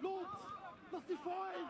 Los! Lass dich fallen!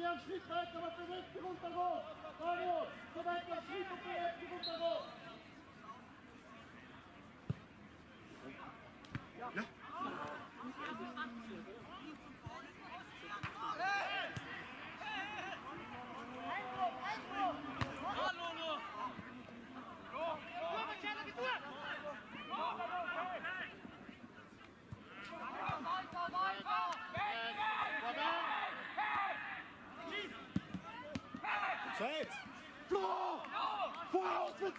Geh einen Schritt weiter, aber bewegt dich runter hoch. Mario, geh weiter einen Schritt und bewegt dich runter hoch. Ja. Ja. Zeit! Flo! Voraus mit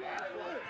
Ja, gut.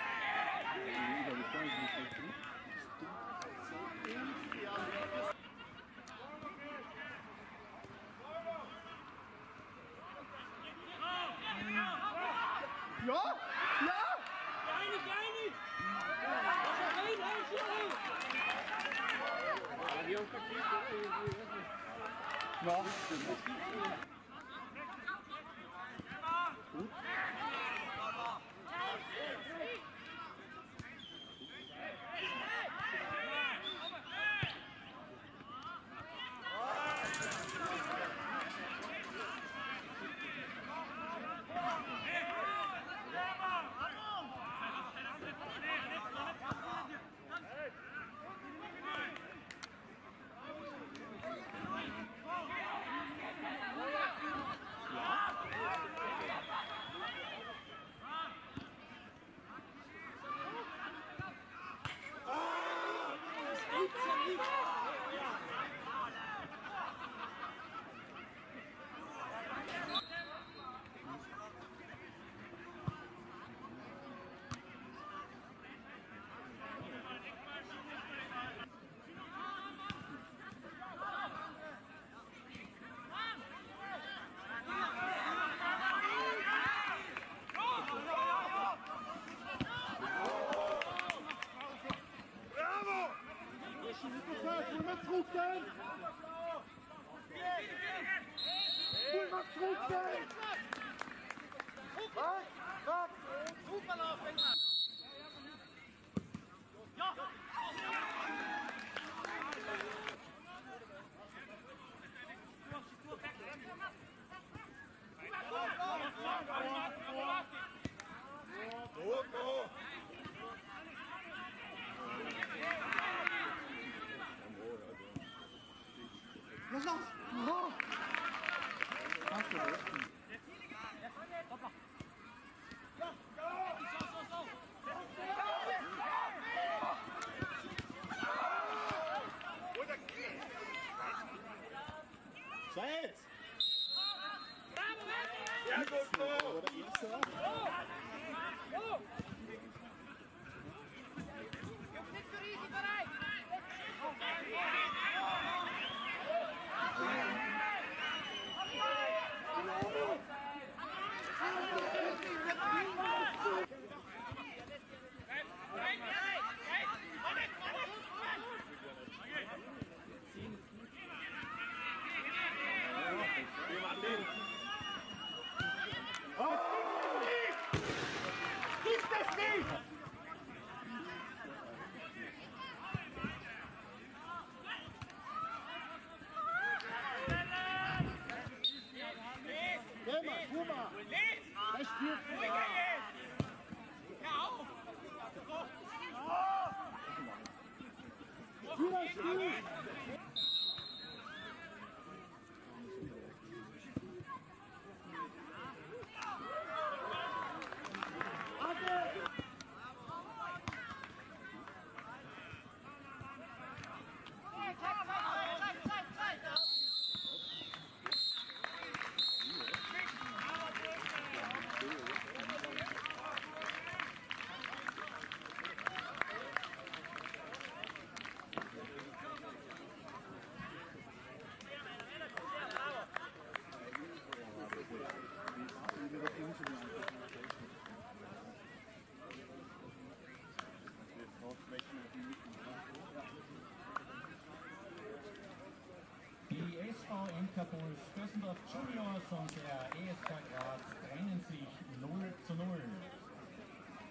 SV Gössendorf Juniors und der ESK Graz trennen sich 0:0.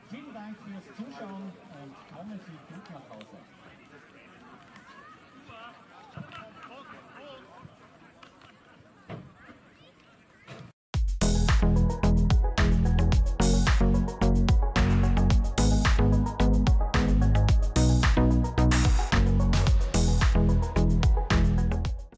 Vielen Dank fürs Zuschauen und kommen Sie gut nach Hause.